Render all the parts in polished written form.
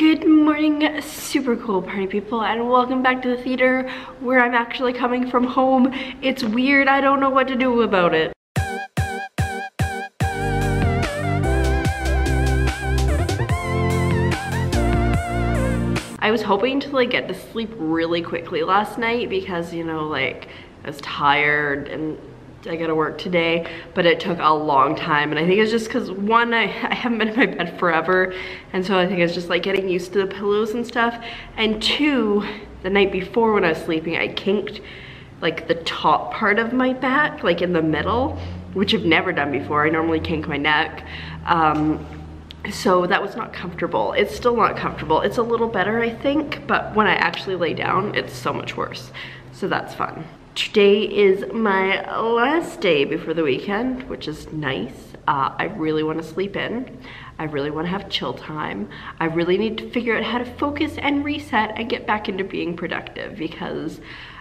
Good morning, super cool party people, and welcome back to the theater where I'm actually coming from home. It's weird, I don't know what to do about it. I was hoping to like get to sleep really quickly last night because, you know, like I was tired and I gotta work today, but it took a long time, and I think it's just because one, I haven't been in my bed forever, and so I think it's just like getting used to the pillows and stuff, and two, the night before when I was sleeping I kinked like the top part of my back, like in the middle, which I've never done before. I normally kink my neck, so that was not comfortable. It's still not comfortable. It's a little better I think, but when I actually lay down it's so much worse, so that's fun. Today is my last day before the weekend, which is nice. I really want to sleep in. I really want to have chill time. I really need to figure out how to focus and reset and get back into being productive, because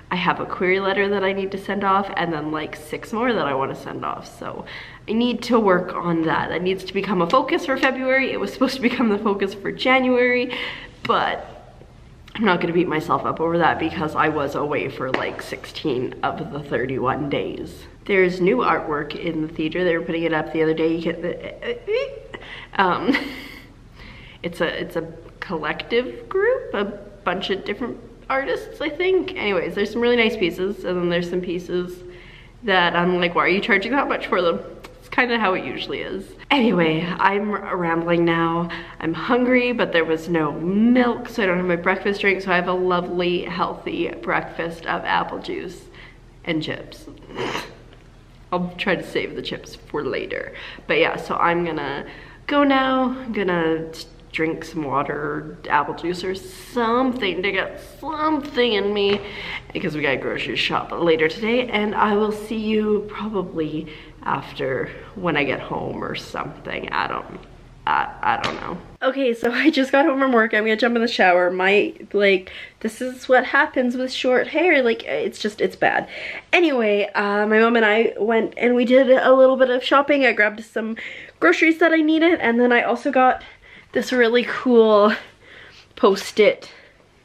I have a query letter that I need to send off and then like 6 more that I want to send off. So I need to work on that. That needs to become a focus for February. It was supposed to become the focus for January, but I'm not gonna beat myself up over that because I was away for like 16 of the 31 days. There's new artwork in the theater. They were putting it up the other day. You get the, it's a collective group, a bunch of different artists, I think. Anyways, there's some really nice pieces, and then there's some pieces that I'm like, why are you charging that much for them? Kind of how it usually is. Anyway, I'm rambling now. I'm hungry, but there was no milk, so I don't have my breakfast drink, so I have a lovely, healthy breakfast of apple juice and chips. I'll try to save the chips for later. But yeah, so I'm gonna go now. I'm gonna drink some water, apple juice or something to get something in me, because we gotta grocery shop later today, and I will see you probably after when I get home or something. I don't know. Okay, so I just got home from work. I'm gonna jump in the shower. This is what happens with short hair. Like, it's bad. Anyway, my mom and I went and we did a little bit of shopping. I grabbed some groceries that I needed, and then I also got this really cool post-it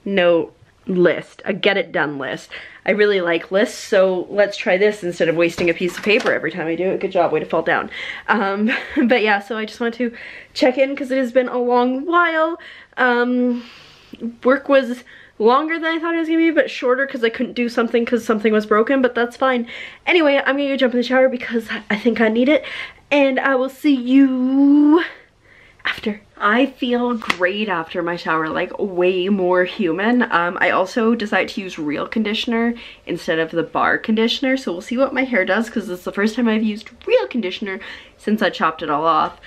note list, a get it done list. I really like lists, so let's try this instead of wasting a piece of paper every time I do it. Good job, way to fall down. But yeah, so I just wanted to check in because it has been a long while. Work was longer than I thought it was gonna be, but shorter because I couldn't do something because something was broken, but that's fine. Anyway, I'm gonna go jump in the shower because I think I need it, and I will see you after. I feel great after my shower, like way more human. I also decided to use real conditioner instead of the bar conditioner, so we'll see what my hair does because it's the first time I've used real conditioner since I chopped it all off.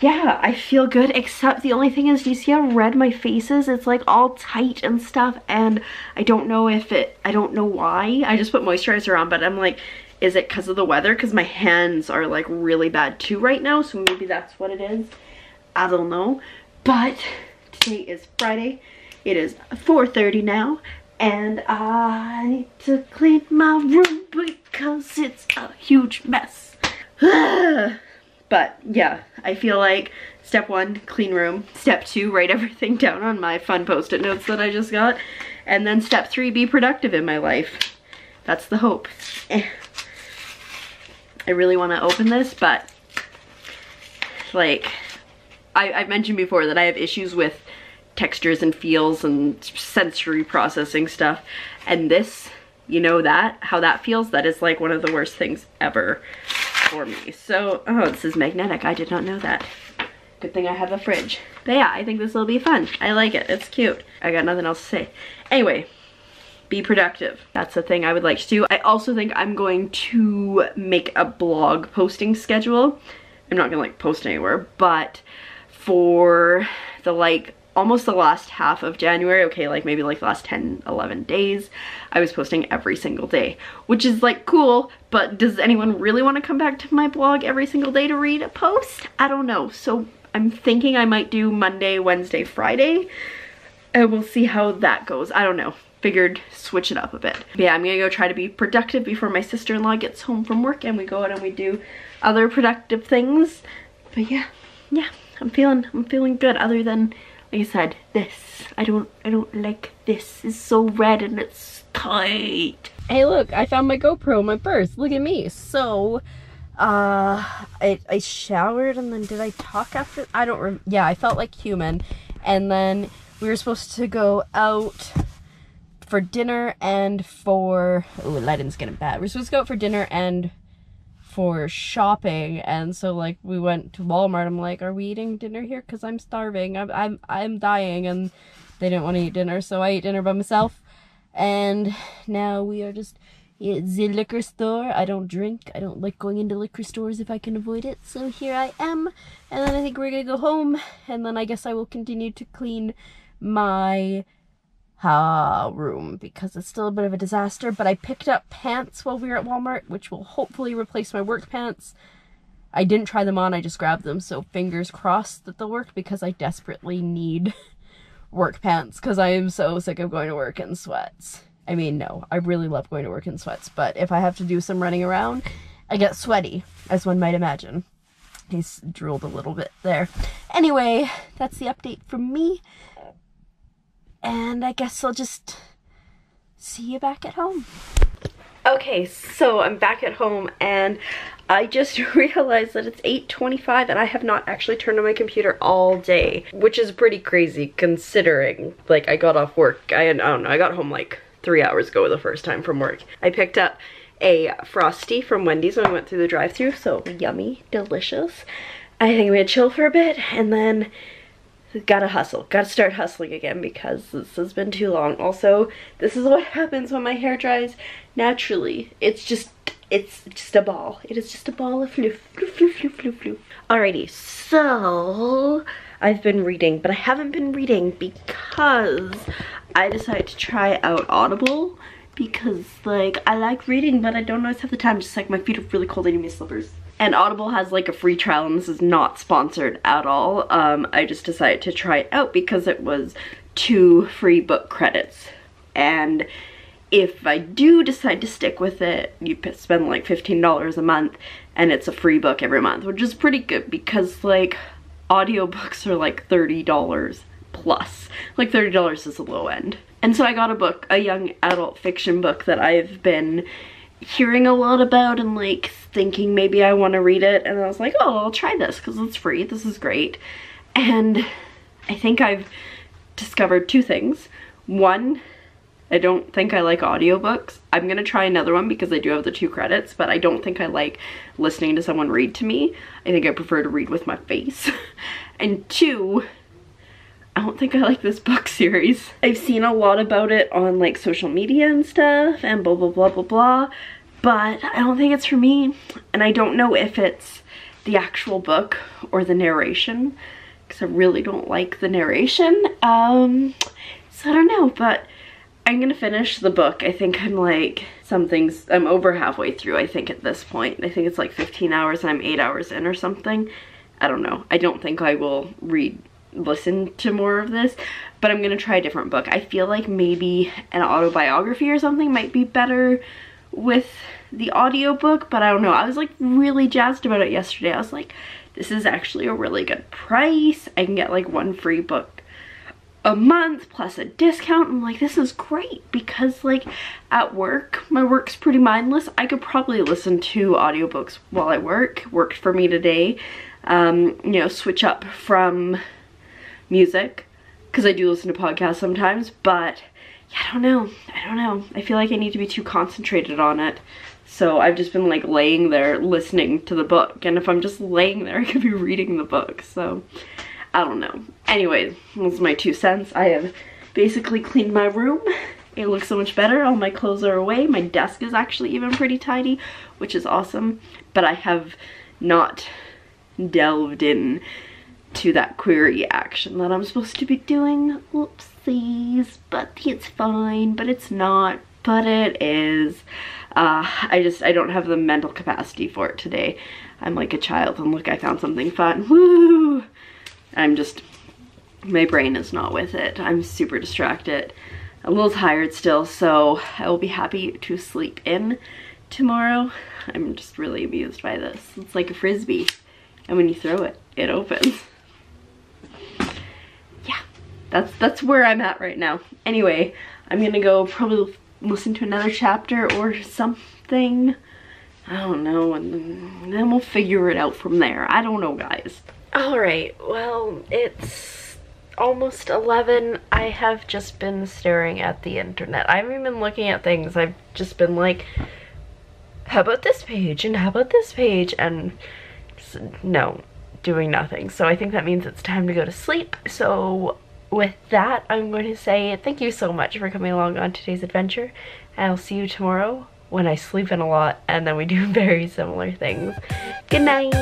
Yeah, I feel good, except the only thing is, do you see how red my face is? It's like all tight and stuff, and I don't know why. I just put moisturizer on, but I'm like, is it because of the weather? Because my hands are like really bad too right now, so maybe that's what it is. I don't know. But today is Friday. It is 4:30 now, and I need to clean my room because it's a huge mess. But yeah, I feel like step 1, clean room. Step 2, write everything down on my fun post-it notes that I just got. And then step 3, be productive in my life. That's the hope. I really want to open this, but like I've mentioned before that I have issues with textures and feels and sensory processing stuff, and this, you know, that how that feels, that is like one of the worst things ever for me. So, oh, this is magnetic. I did not know that. Good thing I have a fridge. But yeah, I think this will be fun. I like it. It's cute. I got nothing else to say. Anyway, be productive. That's the thing I would like to do. I also think I'm going to make a blog posting schedule. I'm not gonna like post anywhere, but for the like almost the last half of January, okay, like maybe like the last 10, 11 days, I was posting every single day, which is like cool, but does anyone really want to come back to my blog every single day to read a post? I don't know. So I'm thinking I might do Monday, Wednesday, Friday, and we'll see how that goes. I don't know. Figured switch it up a bit. But yeah, I'm gonna go try to be productive before my sister-in-law gets home from work and we go out and we do other productive things. But yeah, I'm feeling good, other than, like I said, this. I don't like this. It's so red and it's tight. Hey, look, I found my GoPro in my purse. Look at me. So, I showered, and then did I talk after? I don't remember. Yeah, I felt like human. And then we were supposed to go out for dinner and for, oh, lighting's getting bad. We're supposed to go out for dinner and for shopping, and so, like, we went to Walmart. I'm like, are we eating dinner here? Because I'm starving. I'm dying, and they didn't want to eat dinner, so I ate dinner by myself. And now we are just at the liquor store. I don't drink. I don't like going into liquor stores if I can avoid it, so here I am. And then I think we're gonna go home, and then I guess I will continue to clean my room, because it's still a bit of a disaster. But I picked up pants while we were at Walmart, which will hopefully replace my work pants. I didn't try them on, I just grabbed them, so fingers crossed that they'll work, because I desperately need work pants, because I am so sick of going to work in sweats. I mean, no, I really love going to work in sweats, but if I have to do some running around, I get sweaty, as one might imagine. I drooled a little bit there. Anyway, that's the update from me. And I guess I'll just see you back at home. Okay, so I'm back at home, and I just realized that it's 8:25 and I have not actually turned on my computer all day, which is pretty crazy considering, like, I got off work. I don't know, I got home like 3 hours ago the first time from work. I picked up a Frosty from Wendy's when I went through the drive-thru, so yummy, delicious. I think I'm gonna chill for a bit, and then gotta hustle. Gotta start hustling again, because this has been too long. Also, this is what happens when my hair dries naturally. It's just a ball. It is just a ball of floof, floof, floof, floof, floof, floof. Alrighty, so I've been reading, but I haven't been reading because I decided to try out Audible, because, like, I like reading, but I don't always have the time. Just, like, my feet are really cold, I need my slippers. And Audible has, like, a free trial, and this is not sponsored at all. I just decided to try it out because it was 2 free book credits. And if I do decide to stick with it, you spend, like, $15 a month, and it's a free book every month, which is pretty good because, like, audiobooks are, like, $30 plus. Like, $30 is the low end. And so I got a book, a young adult fiction book that I've been hearing a lot about and, like, thinking maybe I want to read it, and I was like, oh, I'll try this because it's free, this is great. And I think I've discovered 2 things. One, I don't think I like audiobooks. I'm gonna try another one because I do have the 2 credits, but I don't think I like listening to someone read to me. I think I prefer to read with my face. And 2, I don't think I like this book series. I've seen a lot about it on, like, social media and stuff and blah blah blah blah blah, but I don't think it's for me, and I don't know if it's the actual book or the narration, because I really don't like the narration. So I don't know, but I'm gonna finish the book. I think I'm, like, I'm over halfway through, I think, at this point. I think it's like 15 hours and I'm 8 hours in or something. I don't know. I don't think I will listen to more of this, but I'm gonna try a different book. I feel like maybe an autobiography or something might be better with the audiobook, but I don't know. I was, like, really jazzed about it yesterday. I was like, this is actually a really good price. I can get, like, 1 free book a month plus a discount. I'm like, this is great, because, like, at work, my work's pretty mindless. I could probably listen to audiobooks while I work. Worked for me today. You know, switch up from music, because I do listen to podcasts sometimes, but yeah, I don't know. I feel like I need to be too concentrated on it, so I've just been, like, laying there listening to the book, and if I'm just laying there, I could be reading the book, so I don't know. Anyways, those are my 2 cents. I have basically cleaned my room. It looks so much better. All my clothes are away. My desk is actually even pretty tidy, which is awesome, but I have not delved in to that query action that I'm supposed to be doing. Whoopsies, but it's fine, but it's not, but it is. I don't have the mental capacity for it today. I'm like a child, and look, I found something fun. Woo! My brain is not with it. I'm super distracted. I'm a little tired still, so I will be happy to sleep in tomorrow. I'm just really amused by this. It's like a frisbee, and when you throw it, it opens. That's where I'm at right now. Anyway, I'm gonna go probably listen to another chapter or something. I don't know, and then we'll figure it out from there. I don't know, guys. Alright, well, it's almost 11. I have just been staring at the internet. I haven't even looking at things. I've just been like, how about this page? And how about this page? And no, doing nothing. So I think that means it's time to go to sleep. So with that, I'm going to say thank you so much for coming along on today's adventure. I'll see you tomorrow, when I sleep in a lot and then we do very similar things. Good night!